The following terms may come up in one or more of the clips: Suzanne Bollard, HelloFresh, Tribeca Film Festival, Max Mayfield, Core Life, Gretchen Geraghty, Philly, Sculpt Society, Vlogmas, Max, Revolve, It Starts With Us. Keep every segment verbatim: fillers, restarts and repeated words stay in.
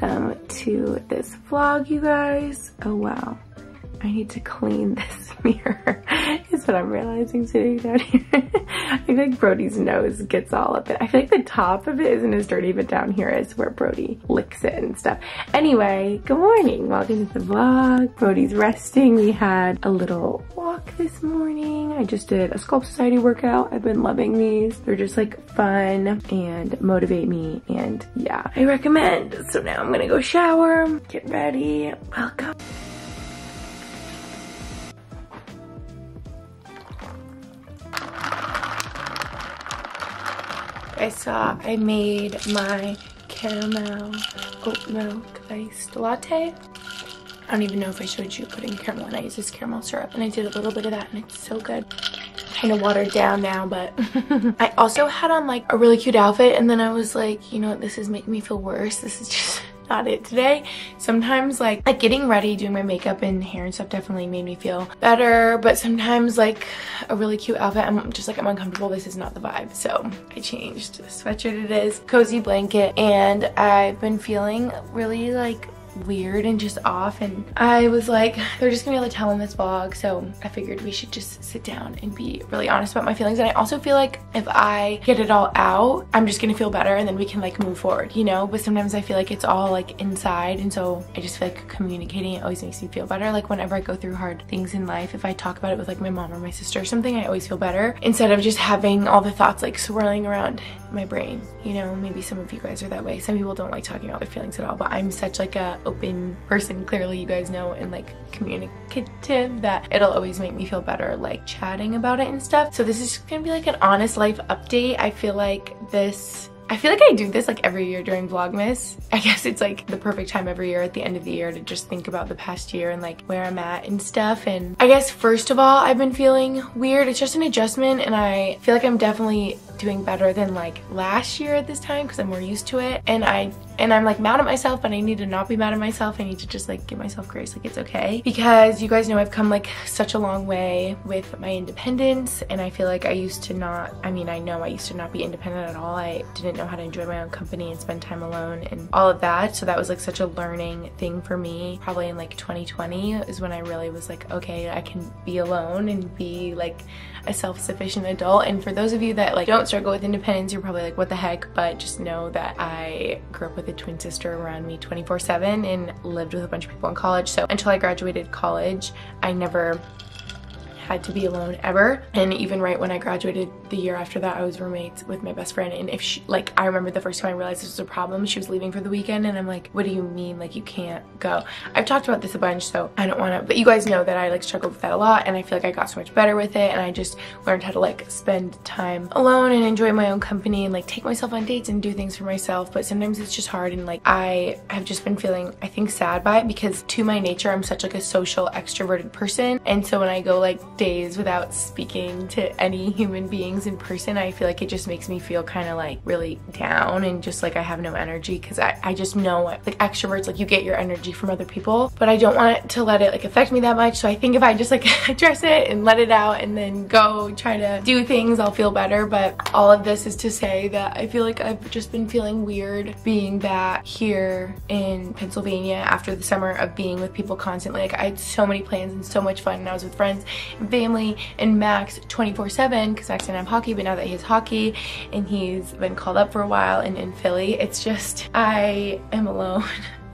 welcome to this vlog, you guys. Oh wow, I need to clean this mirror is what I'm realizing sitting down here. I feel like Brody's nose gets all up it. I feel like the top of it isn't as dirty, but down here is where Brody licks it and stuff. Anyway, good morning, welcome to the vlog. Brody's resting. We had a little walk this morning. I just did a Sculpt Society workout. I've been loving these. They're just like fun and motivate me, and yeah, I recommend. So now I'm gonna go shower, get ready, welcome. I saw I made my caramel oat milk iced latte. I don't even know if I showed you putting caramel in. I use this caramel syrup and I did a little bit of that and it's so good. Kind of watered down now, but I also had on like a really cute outfit and then I was like, you know what, this is making me feel worse. This is just not it today. Sometimes like like getting ready, doing my makeup and hair and stuff definitely made me feel better, but sometimes like a really cute outfit, I'm just like, I'm uncomfortable, this is not the vibe. So I changed the sweatshirt, it is cozy blanket, and I've been feeling really like weird and just off, and I was like, they're just gonna be able to tell in this vlog, so I figured we should just sit down and be really honest about my feelings. And I also feel like if I get it all out, I'm just gonna feel better and then we can like move forward, you know? But sometimes I feel like it's all like inside, and so I just feel like communicating it always makes me feel better. Like whenever I go through hard things in life, if I talk about it with like my mom or my sister or something, I always feel better instead of just having all the thoughts like swirling around my brain, you know? Maybe some of you guys are that way. Some people don't like talking about their feelings at all, but I'm such like a open person, clearly, you guys know, and like communicative, that it'll always make me feel better like chatting about it and stuff. So this is just gonna be like an honest life update. I feel like this I feel like I do this like every year during Vlogmas. I guess it's like the perfect time every year at the end of the year to just think about the past year and like where I'm at and stuff. And I guess first of all, I've been feeling weird. It's just an adjustment, and I feel like I'm definitely doing better than like last year at this time because I'm more used to it. And I and I'm like mad at myself, but I need to not be mad at myself. I need to just like give myself grace, like it's okay. Because you guys know I've come like such a long way with my independence, and I feel like I used to not, I mean I know I used to not be independent at all. I didn't know how to enjoy my own company and spend time alone and all of that. So that was like such a learning thing for me. Probably in like twenty twenty is when I really was like, okay, I can be alone and be like a self-sufficient adult. And for those of you that like don't struggle with independence, you're probably like, what the heck? But just know that I grew up with a twin sister around me twenty-four seven and lived with a bunch of people in college. So until I graduated college, I never had to be alone ever. And even right when I graduated, the year after that, I was roommates with my best friend, and if she, like I remember the first time I realized this was a problem, she was leaving for the weekend and I'm like, what do you mean, like you can't go? I've talked about this a bunch, so I don't want to, but you guys know that I like struggled with that a lot, and I feel like I got so much better with it, and I just learned how to like spend time alone and enjoy my own company and like take myself on dates and do things for myself. But sometimes it's just hard, and like I have just been feeling, I think, sad by it, because to my nature I'm such like a social extroverted person, and so when I go like days without speaking to any human beings in person, I feel like it just makes me feel kind of like really down and just like I have no energy, because I, I just know like extroverts, like you get your energy from other people, but I don't want it to let it like affect me that much. So I think if I just like address it and let it out and then go try to do things, I'll feel better. But all of this is to say that I feel like I've just been feeling weird being back here in Pennsylvania after the summer of being with people constantly. Like I had so many plans and so much fun, and I was with friends, family, and Max twenty-four seven, because Max didn't have hockey, but now that he has hockey and he's been called up for a while and in Philly, it's just I am alone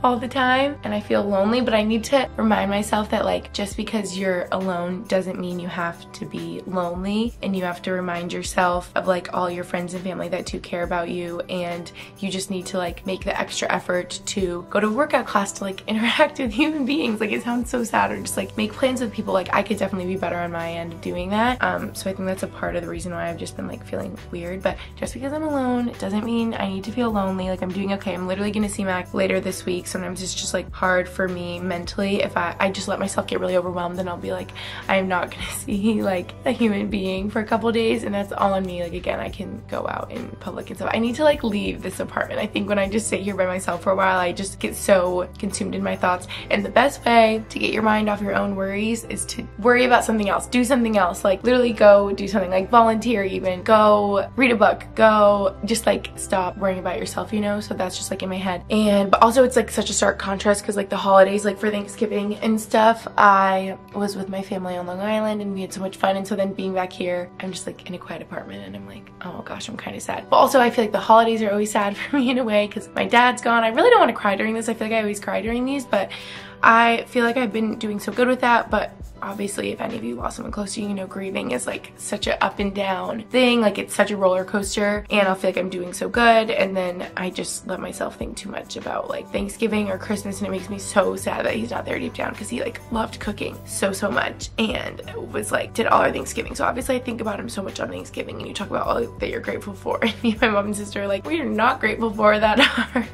all the time and I feel lonely. But I need to remind myself that like just because you're alone doesn't mean you have to be lonely, and you have to remind yourself of like all your friends and family that do care about you, and you just need to like make the extra effort to go to workout class, to like interact with human beings. Like it sounds so sad, or just like make plans with people. Like I could definitely be better on my end of doing that, um so I think that's a part of the reason why I've just been like feeling weird. But just because I'm alone, it doesn't mean I need to feel lonely. Like I'm doing okay. I'm literally gonna see Mac later this week, so sometimes it's just like hard for me mentally. If I, I just let myself get really overwhelmed, then I'll be like, I'm not gonna see like a human being for a couple days, and that's all on me. Like again, I can go out in public and stuff. I need to like leave this apartment. I think when I just sit here by myself for a while, I just get so consumed in my thoughts. And the best way to get your mind off your own worries is to worry about something else. Do something else. Like literally go do something, like volunteer even. Go read a book. Go just like stop worrying about yourself, you know? So that's just like in my head. And but also it's like such a stark contrast because like the holidays, like for Thanksgiving and stuff, I was with my family on Long Island and we had so much fun. And so then being back here, I'm just like in a quiet apartment and I'm like, oh gosh, I'm kind of sad. But also I feel like the holidays are always sad for me in a way because my dad's gone. I really don't want to cry during this. I feel like I always cry during these, but I feel like I've been doing so good with that. But obviously if any of you lost someone close to you, you know grieving is like such an up and down thing. Like it's such a roller coaster, and I feel like I'm doing so good, and then I just let myself think too much about like Thanksgiving or Christmas, and it makes me so sad that he's not there deep down because he like loved cooking so so much and was like did all our Thanksgiving. So obviously I think about him so much on Thanksgiving, and you talk about all that you're grateful for, and me and my mom and sister are like, we're not grateful for that hard.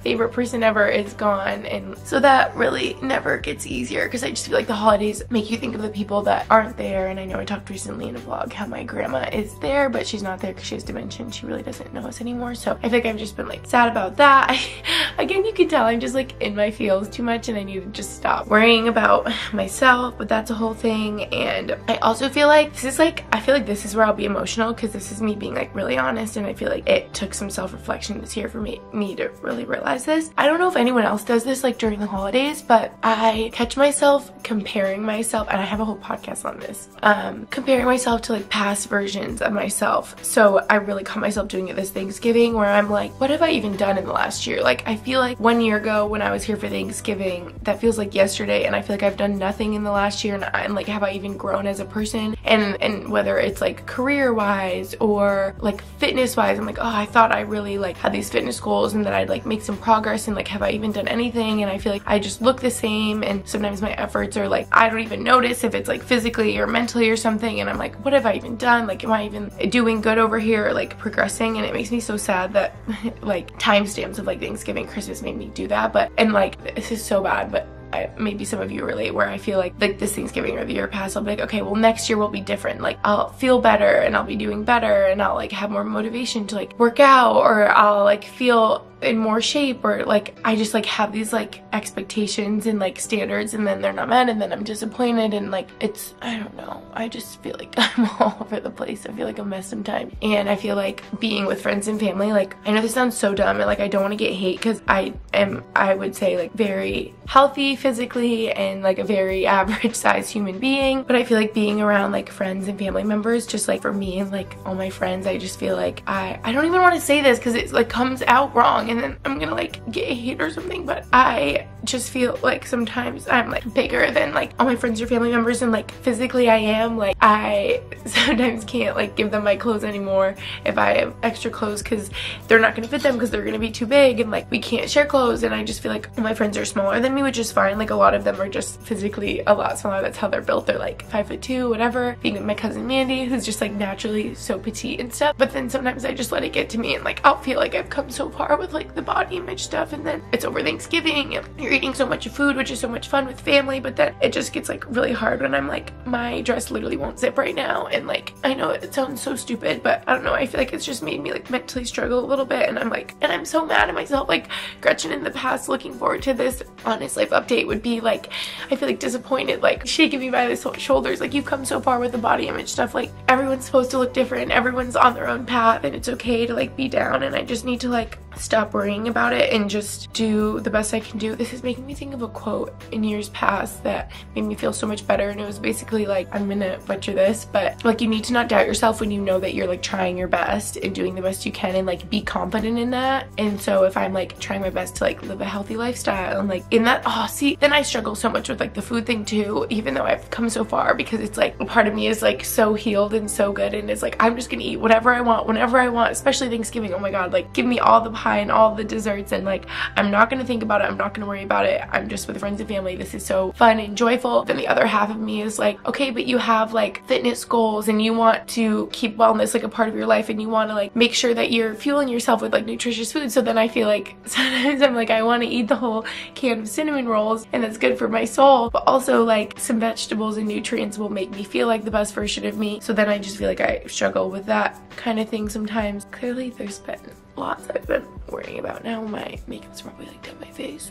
Favorite person ever is gone, and so that really never gets easier because I just feel like the holidays make you think of the people that aren't there. And I know I talked recently in a vlog how my grandma is there, but she's not there because she has dementia and she really doesn't know us anymore. So I think I've just been like sad about that. I, again, you can tell I'm just like in my feels too much, and I need to just stop worrying about myself, but that's a whole thing. And I also feel like this is like, I feel like this is where I'll be emotional because this is me being like really honest, and I feel like it took some self-reflection this year for me, me to really Really realize this. I don't know if anyone else does this like during the holidays, but I catch myself comparing myself, and I have a whole podcast on this, um, comparing myself to like past versions of myself. So I really caught myself doing it this Thanksgiving where I'm like, what have I even done in the last year? Like I feel like one year ago when I was here for Thanksgiving, that feels like yesterday, and I feel like I've done nothing in the last year, and I'm like, have I even grown as a person? And, and whether it's like career-wise or like fitness-wise, I'm like, oh, I thought I really like had these fitness goals and that I'd like make some progress, and like have I even done anything? And I feel like I just look the same, and sometimes my efforts are like I don't even notice if it's like physically or mentally or something, and I'm like, what have I even done? Like am I even doing good over here or like progressing? And it makes me so sad that like timestamps of like Thanksgiving, Christmas made me do that. But and like this is so bad, but I, maybe some of you relate, where I feel like like this Thanksgiving or the year past, I'll be like, okay, well next year will be different. Like I'll feel better and I'll be doing better, and I'll like have more motivation to like work out, or I'll like feel in more shape, or like I just like have these like expectations and like standards, and then they're not met, and then I'm disappointed, and like it's, I don't know, I just feel like I'm all over the place. I feel like a mess sometimes. And I feel like being with friends and family, like I know this sounds so dumb, and like I don't want to get hate because I am, I would say like very healthy physically and like a very average sized human being, but I feel like being around like friends and family members, just like for me and like all my friends, I just feel like I I don't even want to say this because it like comes out wrong, and then I'm gonna like get hate or something, but I just feel like sometimes I'm like bigger than like all my friends or family members, and like physically I am, like I sometimes can't like give them my clothes anymore if I have extra clothes because they're not gonna fit them because they're gonna be too big, and like we can't share clothes, and I just feel like my friends are smaller than me, which is fine. Like a lot of them are just physically a lot smaller, that's how they're built, they're like five foot two, whatever. Being with my cousin Mandy, who's just like naturally so petite and stuff, but then sometimes I just let it get to me, and like I'll feel like I've come so far with like Like the body image stuff, and then it's over Thanksgiving and you're eating so much food, which is so much fun with family, but then it just gets like really hard when I'm like, my dress literally won't zip right now, and like I know it sounds so stupid, but I don't know, I feel like it's just made me like mentally struggle a little bit, and I'm like, and I'm so mad at myself. Like Gretchen in the past, looking forward to this Honest Life update, would be like, I feel like disappointed, like shaking me by the shoulders, like you've come so far with the body image stuff, like everyone's supposed to look different, everyone's on their own path, and it's okay to like be down, and I just need to like stop worrying about it and just do the best I can do. This is making me think of a quote in years past that made me feel so much better, and it was basically like, I'm gonna butcher this, but like you need to not doubt yourself when you know that you're like trying your best and doing the best you can, and like be confident in that. And so if I'm like trying my best to like live a healthy lifestyle and like in that, oh see, then I struggle so much with like the food thing too, even though I've come so far, because it's like part of me is like so healed and so good, and it's like I'm just gonna eat whatever I want whenever I want, especially Thanksgiving. Oh my god, like give me all the pie and all the desserts, and like I'm not gonna think about it, I'm not gonna worry about it, I'm just with friends and family, this is so fun and joyful. Then the other half of me is like, okay, but you have like fitness goals and you want to keep wellness like a part of your life and you want to like make sure that you're fueling yourself with like nutritious food. So then I feel like sometimes I'm like, I want to eat the whole can of cinnamon rolls and that's good for my soul, but also like some vegetables and nutrients will make me feel like the best version of me. So then I just feel like I struggle with that kind of thing sometimes. Clearly there's been lots I've been worrying about. Now my makeup's probably like down my face,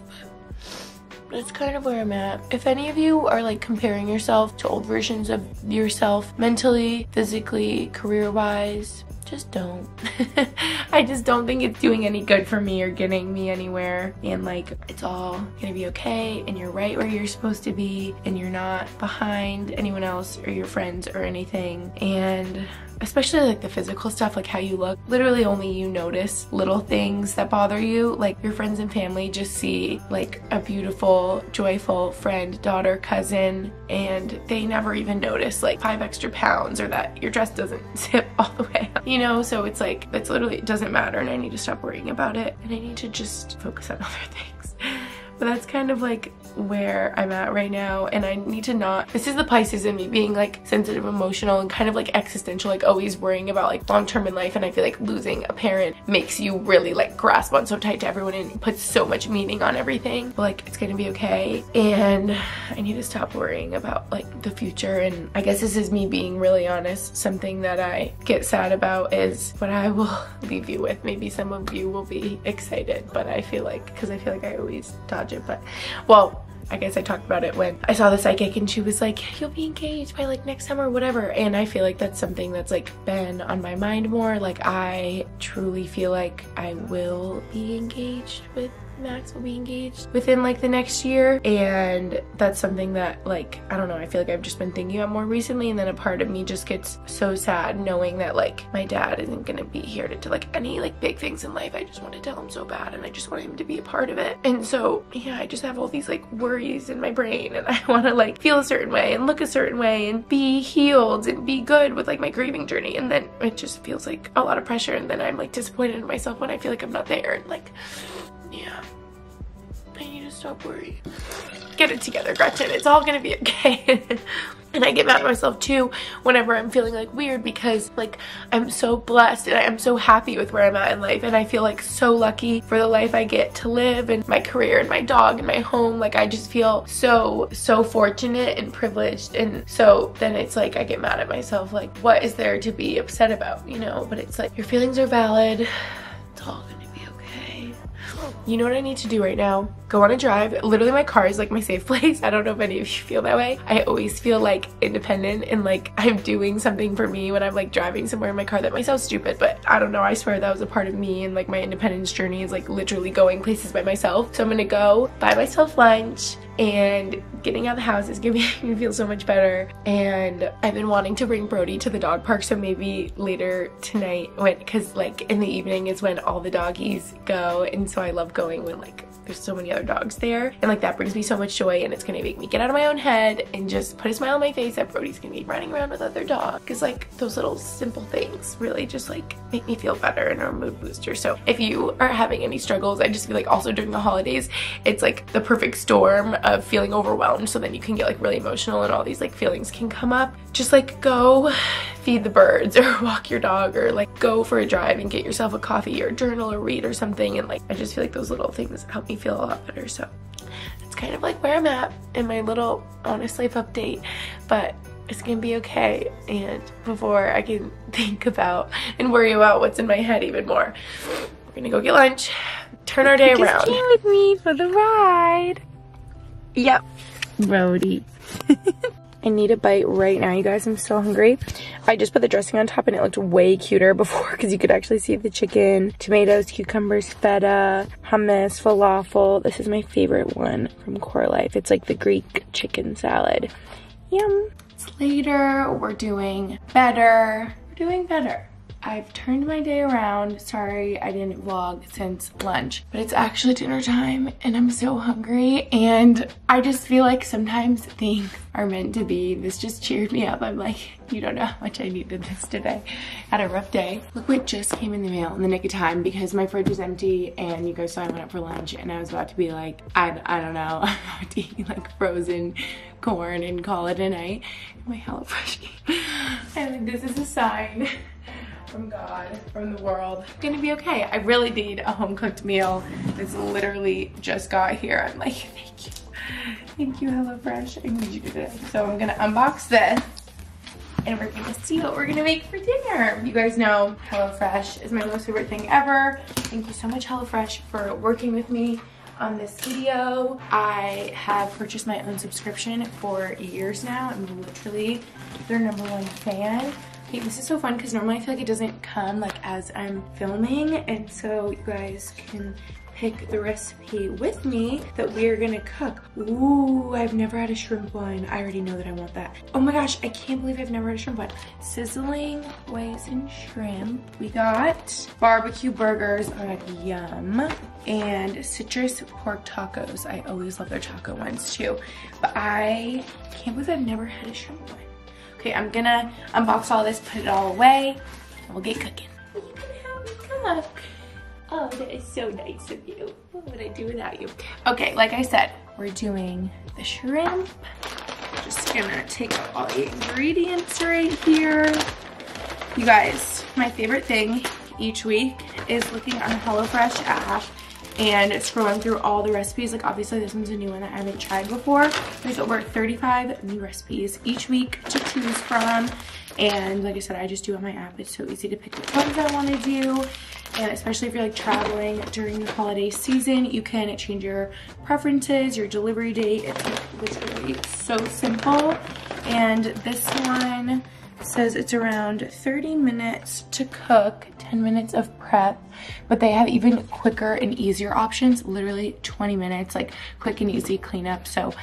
but that's kind of where I'm at. If any of you are like comparing yourself to old versions of yourself mentally, physically, career-wise, just don't. I just don't think it's doing any good for me or getting me anywhere, and like it's all gonna be okay and you're right where you're supposed to be and you're not behind anyone else or your friends or anything. And especially like the physical stuff, like how you look, literally only you notice little things that bother you. Like your friends and family just see like a beautiful, joyful friend, daughter, cousin, and they never even notice like five extra pounds or that your dress doesn't zip all the way up, you know? So it's like, it's literally, it doesn't matter, and I need to stop worrying about it and I need to just focus on other things. But that's kind of like where I'm at right now, and I need to not, this is the Pisces in me being like sensitive, emotional, and kind of like existential, like always worrying about like long-term in life. And I feel like losing a parent makes you really like grasp on so tight to everyone and puts so much meaning on everything, but like it's gonna be okay. And I need to stop worrying about like the future. And I guess this is me being really honest. Something that I get sad about is what I will leave you with. Maybe some of you will be excited, but I feel like, because I feel like I always dodge it, but well, I guess I talked about it when I saw the psychic and she was like, you'll be engaged by like next summer or whatever. And I feel like that's something that's like been on my mind more. Like I truly feel like I will be engaged with Max, will be engaged within like the next year, and that's something that like, I don't know, I feel like I've just been thinking about more recently. And then a part of me just gets so sad knowing that like my dad isn't gonna be here to do like any like big things in life. I just want to tell him so bad and I just want him to be a part of it. And so yeah, I just have all these like worries in my brain, and I want to like feel a certain way and look a certain way and be healed and be good with like my grieving journey, and then it just feels like a lot of pressure, and then I'm like disappointed in myself when I feel like I'm not there. And like, yeah, I need to stop worrying. Get it together, Gretchen. It's all gonna be okay. And I get mad at myself too whenever I'm feeling like weird, because like I'm so blessed and I'm so happy with where I'm at in life, and I feel like so lucky for the life I get to live and my career and my dog and my home. Like I just feel so, so fortunate and privileged. And so then it's like I get mad at myself, like what is there to be upset about, you know? But it's like your feelings are valid. It's all good. You know what I need to do right now? Go on a drive. Literally my car is like my safe place. I don't know if any of you feel that way. I always feel like independent and like I'm doing something for me when I'm like driving somewhere in my car. That might sound stupid, but I don't know, I swear that was a part of me, and like my independence journey is like literally going places by myself. So I'm gonna go buy myself lunch, and getting out of the house is gonna make me feel so much better. And I've been wanting to bring Brody to the dog park, so maybe later tonight, when, cause like in the evening is when all the doggies go, and so I love going when like there's so many other dogs there, and like that brings me so much joy. And it's gonna make me get out of my own head and just put a smile on my face that Brody's gonna be running around with other dogs, cause like those little simple things really just like make me feel better and are a mood booster. So if you are having any struggles, I just feel like also during the holidays it's like the perfect storm of of feeling overwhelmed, so then you can get like really emotional and all these like feelings can come up. Just like go feed the birds or walk your dog, or like go for a drive and get yourself a coffee or journal or read or something. And like I just feel like those little things help me feel a lot better. So that's kind of like where I'm at in my little honest life update, but it's gonna be okay. And before I can think about and worry about what's in my head even more, we're gonna go get lunch, turn our day around. Just came with me for the ride. Yep, Brody. I need a bite right now, you guys. I'm so hungry. I just put the dressing on top and it looked way cuter before, because you could actually see the chicken, tomatoes, cucumbers, feta, hummus, falafel. This is my favorite one from Core Life. It's like the Greek chicken salad. Yum. It's later. We're doing better. We're doing better. I've turned my day around. Sorry I didn't vlog since lunch, but it's actually dinner time and I'm so hungry, and I just feel like sometimes things are meant to be. This just cheered me up. I'm like, you don't know how much I needed this today. Had a rough day. Look what just came in the mail in the nick of time, because my fridge was empty and you guys saw I went up for lunch and I was about to be like, I, I don't know, I'm about to eat like frozen corn and call it a night. And my HelloFresh came. And this is a sign from God, from the world. It's gonna be okay. I really need a home cooked meal. This literally just got here. I'm like, thank you. Thank you, HelloFresh. I need you to do this. So I'm gonna unbox this and we're gonna see what we're gonna make for dinner. You guys know HelloFresh is my most favorite thing ever. Thank you so much, HelloFresh, for working with me on this video. I have purchased my own subscription for years now. I'm literally their number one fan. Hey, this is so fun because normally I feel like it doesn't come like as I'm filming, and so you guys can pick the recipe with me that we are gonna cook. Ooh, I've never had a shrimp one. I already know that I want that. Oh my gosh, I can't believe I've never had a shrimp one. Sizzling hoisin shrimp. We got barbecue burgers. Oh my god, yum. And citrus pork tacos. I always love their taco ones too. But I can't believe I've never had a shrimp one. Okay, I'm gonna unbox all this, put it all away, and we'll get cooking. You can help me cook. Oh, that is so nice of you. What would I do without you? Okay, like I said, we're doing the shrimp. Just gonna take out all the ingredients right here. You guys, my favorite thing each week is looking on the HelloFresh app and scrolling through all the recipes. Like obviously this one's a new one that I haven't tried before. There's over thirty-five new recipes each week to choose from. And like I said, I just do it on my app. It's so easy to pick which ones I wanna do. And especially if you're like traveling during the holiday season, you can change your preferences, your delivery date. It's like literally so simple. And this one says it's around thirty minutes to cook, ten minutes of prep, but they have even quicker and easier options, literally twenty minutes, like quick and easy cleanup. So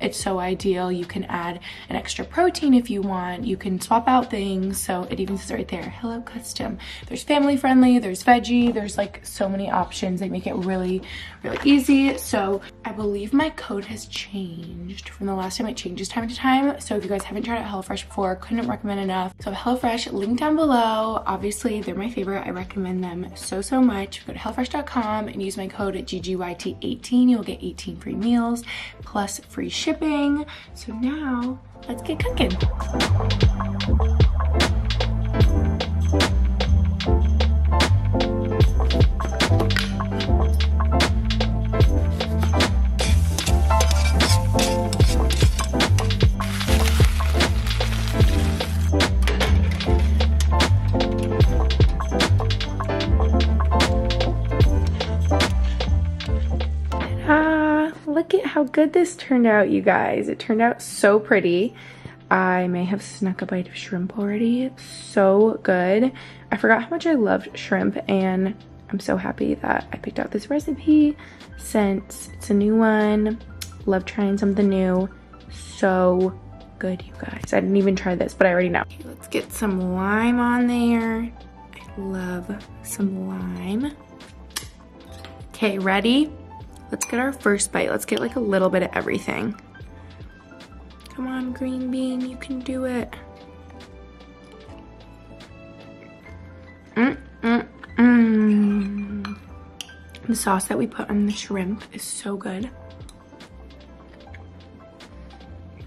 it's so ideal. You can add an extra protein if you want. You can swap out things. So it even says right there, Hello Custom. There's family friendly, there's veggie, there's like so many options. They make it really, really easy. So I believe my code has changed from the last time. It changes time to time. So if you guys haven't tried out HelloFresh before, couldn't recommend enough. So HelloFresh, link down below. Obviously they're my favorite. I recommend them so, so much. Go to HelloFresh dot com and use my code G G Y T eighteen. You'll get eighteen free meals plus free shipping. So now, let's get cooking. How good this turned out, you guys. It turned out so pretty. I may have snuck a bite of shrimp already. So good. I forgot how much I loved shrimp, and I'm so happy that I picked out this recipe since it's a new one. Love trying something new. So good, you guys. I didn't even try this, but I already know. Okay, let's get some lime on there. I love some lime. Okay, ready? Let's get our first bite. Let's get like a little bit of everything. Come on, green bean, you can do it. Mm, mm, mm. The sauce that we put on the shrimp is so good.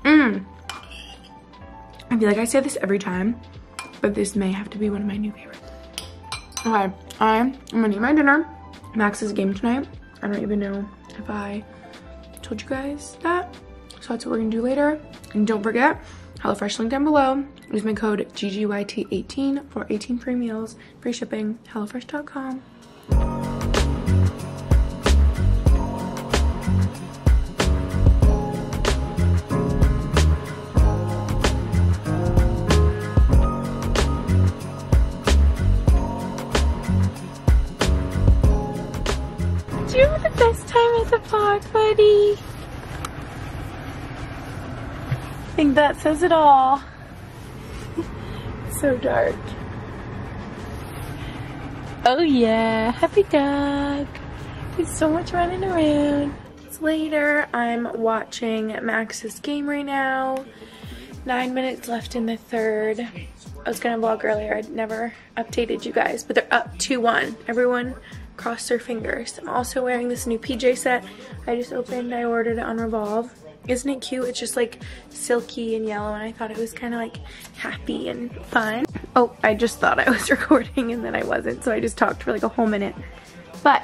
Mm. I feel like I say this every time, but this may have to be one of my new favorites. Okay, I'm gonna eat my dinner. Max is game tonight. I don't even know if I told you guys that. So that's what we're gonna do later. And don't forget, HelloFresh link down below. Use my code G G Y T eighteen for eighteen free meals, free shipping, HelloFresh dot com. Buddy, I think that says it all. So dark. Oh yeah, happy dog. There's so much running around. It's later, I'm watching Max's game right now. Nine minutes left in the third. I was gonna vlog earlier, I never updated you guys, but they're up two one. Everyone cross their fingers. I'm also wearing this new P J set I just opened. I ordered it on Revolve. Isn't it cute? It's just like silky and yellow, and I thought it was kind of like happy and fun. Oh, I just thought I was recording and then I wasn't, so I just talked for like a whole minute. But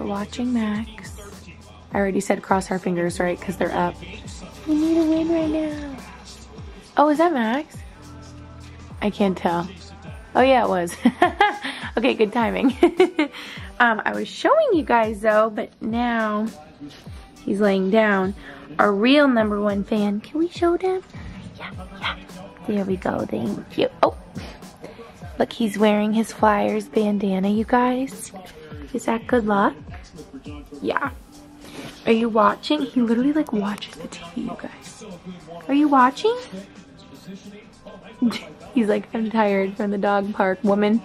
we're watching Max. I already said cross our fingers, right? Because they're up. We need a win right now. Oh, is that Max? I can't tell. Oh yeah, it was. Okay, good timing. um, I was showing you guys though, but now he's laying down. Our real number one fan. Can we show them? Yeah, yeah. There we go. Thank you. Oh, look, he's wearing his Flyers bandana, you guys. Is that good luck? Yeah. Are you watching? He literally like watches the T V, you guys. Are you watching? He's like, I'm tired from the dog park, woman.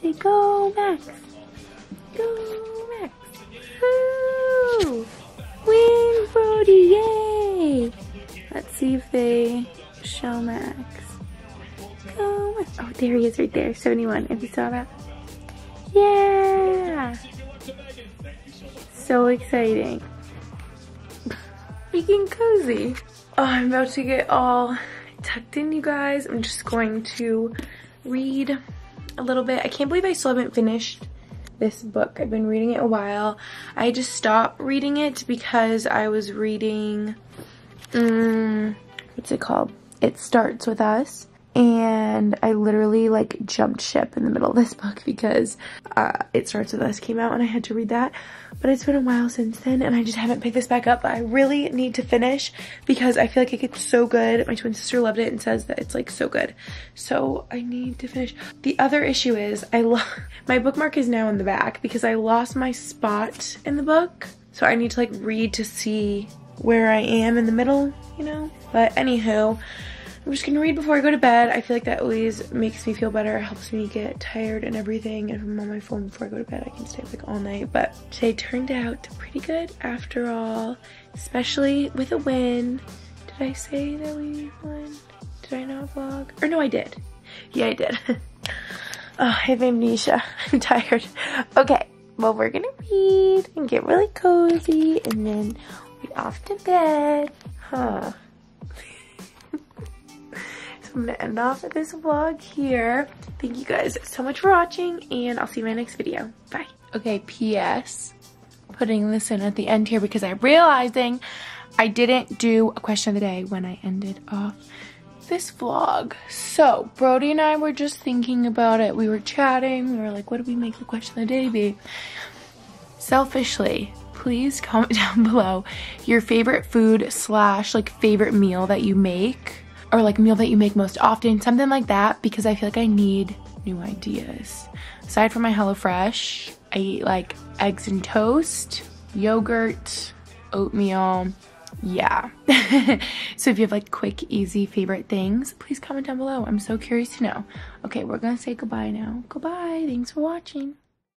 Say go, Max. Go, Max. Woo! Win, Brody, yay! Let's see if they show Max. Go, Max. Oh, there he is right there, seventy-one, if you saw that. Yeah! So exciting. Freaking cozy. Oh, I'm about to get all tucked in, you guys. I'm just going to read a little bit. I can't believe I still haven't finished this book. I've been reading it a while. I just stopped reading it because I was reading, um, what's it called? It Starts With Us. And I literally like jumped ship in the middle of this book because uh, It Starts With Us came out and I had to read that. But it's been a while since then and I just haven't picked this back up. But I really need to finish because I feel like it gets so good. My twin sister loved it and says that it's like so good. So I need to finish. The other issue is I lo- my bookmark is now in the back because I lost my spot in the book. So I need to like read to see where I am in the middle, you know? But anywho, I'm just gonna read before I go to bed. I feel like that always makes me feel better. It helps me get tired and everything. And if I'm on my phone before I go to bed, I can stay awake all night. But today turned out pretty good after all, especially with a win. Did I say that we won? Did I not vlog? Or no, I did. Yeah, I did. Oh, I have amnesia. I'm tired. Okay, well, we're gonna read and get really cozy and then we're off to bed. Huh. I'm gonna end off this vlog here. Thank you guys so much for watching and I'll see you in my next video. Bye. Okay, P S Putting this in at the end here because I'm realizing I didn't do a question of the day when I ended off this vlog. So Brody and I were just thinking about it. We were chatting. We were like, what do we make the question of the day be? Selfishly, please comment down below your favorite food slash like favorite meal that you make. Or like meal that you make most often, something like that, because I feel like I need new ideas. Aside from my HelloFresh, I eat like eggs and toast, yogurt, oatmeal, yeah. So if you have like quick, easy favorite things, please comment down below. I'm so curious to know. Okay, we're gonna say goodbye now. Goodbye, thanks for watching.